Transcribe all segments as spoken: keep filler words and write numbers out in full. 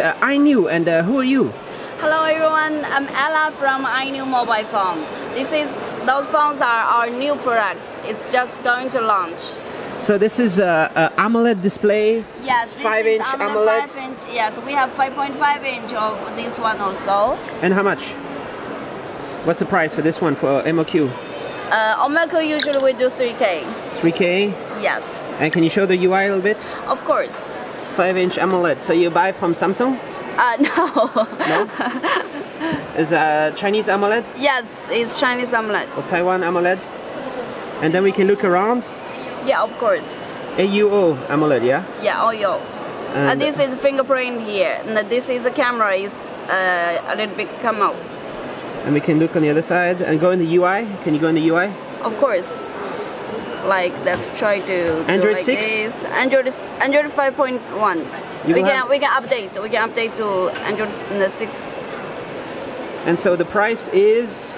Uh, iNew, and uh, who are you? Hello everyone, I'm Ella from iNew mobile phone. This is, those phones are our new products. It's just going to launch. So this is a, a AMOLED display? Yes, this five is inch AMOLED. five inch, yes, we have five point five inch of this one also. And how much? What's the price for this one for M O Q? Uh, on M O Q usually we do three K. three K? Yes. And can you show the U I a little bit? Of course. five inch AMOLED. So you buy from Samsung? Uh, no. No? Is uh, Chinese AMOLED? Yes, it's Chinese AMOLED. Or Taiwan AMOLED? And then we can look around? Yeah, of course. A U O AMOLED, yeah? Yeah, A U O. And, and this is fingerprint here. And this is the camera, is uh, a little bit come out. And we can look on the other side and go in the U I. Can you go in the U I? Of course. Like let's try to Android do like six? This. Android Android five point one. We have... can we can update. We can update to Android six. And so the price is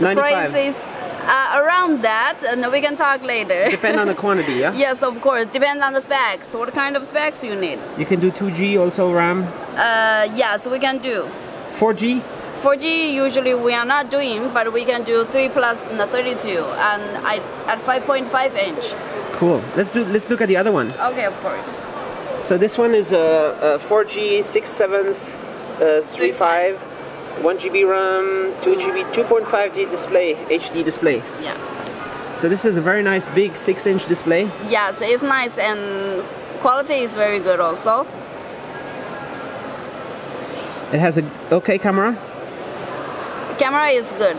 ninety-five. The price is uh, around that, and we can talk later. Depend on the quantity, yeah. Yes, of course. Depend on the specs. What kind of specs you need? You can do two G also RAM. Uh, yes, we can do. four G. four G usually we are not doing, but we can do three plus thirty-two and I, at five point five inch. Cool. Let's do. Let's look at the other one. Okay, of course. So this one is a, a four G six seven three five, one G B RAM, two G B, two point five G display, H D display. Yeah. So this is a very nice big six inch display. Yes, it's nice and quality is very good also. It has a okay camera. Camera is good.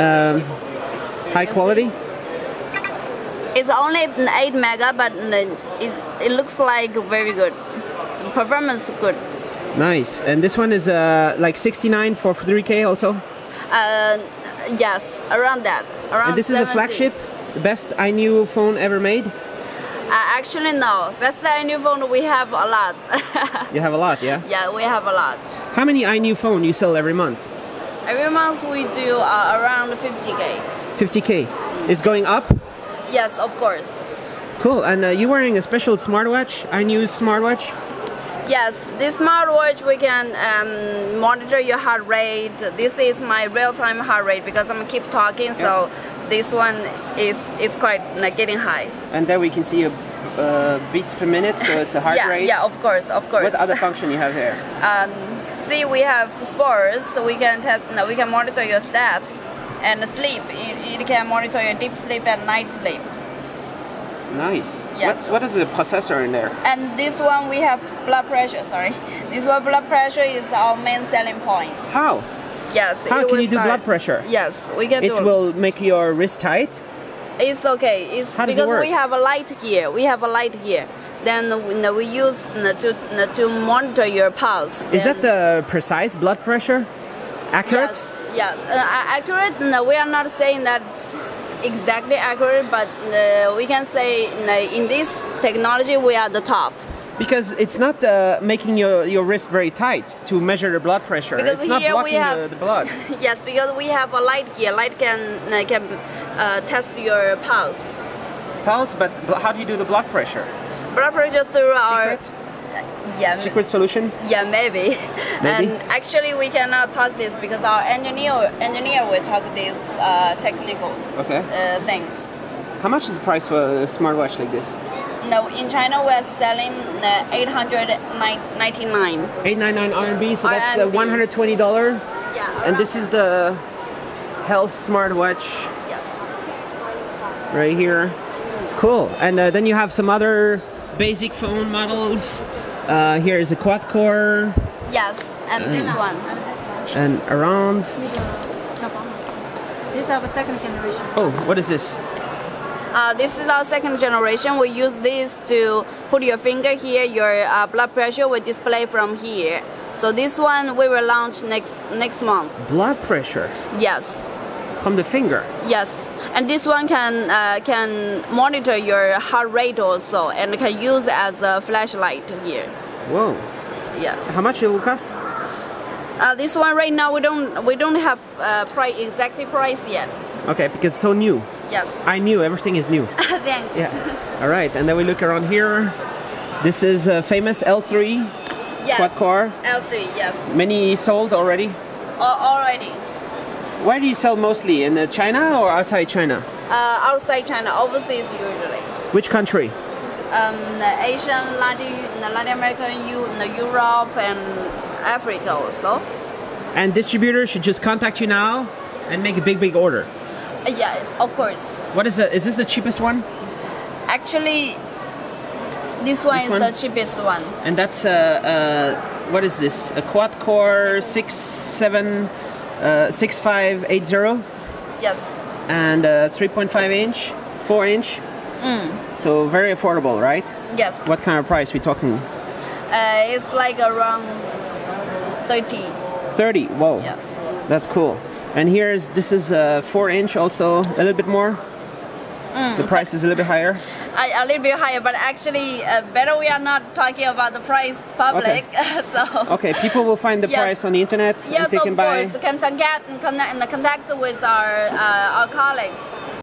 Um, high quality? It's only eight mega, but it's, it looks like very good. Performance good. Nice. And this one is uh, like sixty-nine for three K also? Uh, yes, around that. Around and this seventy. Is a flagship? The best iNew phone ever made? Uh, actually no, best iNew phone we have a lot. You have a lot, yeah? Yeah, we have a lot. How many iNew phone you sell every month? Every month we do uh, around fifty K. fifty K? Mm-hmm. It's going up? Yes, of course. Cool, and uh, you're wearing a special smartwatch, iNew smartwatch? Yes, this smartwatch we can um, monitor your heart rate. This is my real-time heart rate because I'm keep talking, yeah. So this one is is quite like, getting high. And then we can see your uh, beats per minute, so it's a heart yeah, rate. Yeah, of course, of course. What other function you have here? Um, see, we have sports, so we can test, no, we can monitor your steps and sleep. It, it can monitor your deep sleep and night sleep. Nice. Yes. What, what is the processor in there? And this one we have blood pressure, sorry. This one blood pressure is our main selling point. How? Yes. How it can will you do start. Blood pressure? Yes, we can it do it. It will make your wrist tight? It's okay. It's How does because it work? We have a light here. We have a light here. Then we, we use to, to monitor your pulse. Is then that the precise blood pressure? Accurate? Yes. Yeah. Uh, accurate? No, we are not saying that exactly accurate, but uh, we can say uh, in this technology we are the top. Because it's not uh, making your, your wrist very tight to measure the blood pressure. Because it's not blocking we have, the, the blood. Yes, because we have a light here. Light can uh, can uh, test your pulse. Pulse, but how do you do the blood pressure? Blood pressure through Secret? Our... Yeah, secret solution? Yeah, maybe. Maybe. And actually, we cannot talk this because our engineer engineer will talk these uh, technical okay. uh, things. How much is the price for a smartwatch like this? No, in China we're selling uh, eight hundred ninety-nine. eight ninety-nine R M B, so R M B. That's uh, one hundred twenty dollars. Yeah. And this is the health smartwatch. Yes. Right here. Mm. Cool. And uh, then you have some other basic phone models. Uh, here is a quad core. Yes, and uh, this one. And around. This is our second generation. Oh, what is this? Uh, this is our second generation. We use this to put your finger here. Your uh, blood pressure will display from here. So this one we will launch next next month. Blood pressure. Yes. From the finger. Yes, and this one can uh, can monitor your heart rate also, and can use as a flashlight here. Whoa. Yeah. How much it will cost? Uh, this one right now we don't we don't have uh, price exactly price yet. Okay, because it's so new. Yes. iNew, everything is new. Thanks. Yeah. All right, and then we look around here. This is a famous L three, yes, quad core. L three, yes. Many sold already? Uh, already. Where do you sell mostly? In China or outside China? Uh, outside China, overseas usually. Which country? Um, the Asian, Latin, the Latin American, U, the Europe, and Africa also. And distributors should just contact you now and make a big, big order. Uh, yeah, of course. What is the, is this the cheapest one? Actually, this one this is one? the cheapest one. And that's a, a what is this? A quad core six seven uh, six five eight zero. Yes. And uh, three point five inch, four inch. Mm. So very affordable, right? Yes. What kind of price we talking? Uh, it's like around thirty. Thirty. Whoa. Yes. That's cool. And here's this is a four inch, also a little bit more. Mm. The price is a little bit higher. A, a little bit higher, but actually, uh, better we are not talking about the price public. Okay. so okay, people will find the yes. price on the internet. Yes, they of can course. Buy. Can, get, can, can connect with our uh, our colleagues.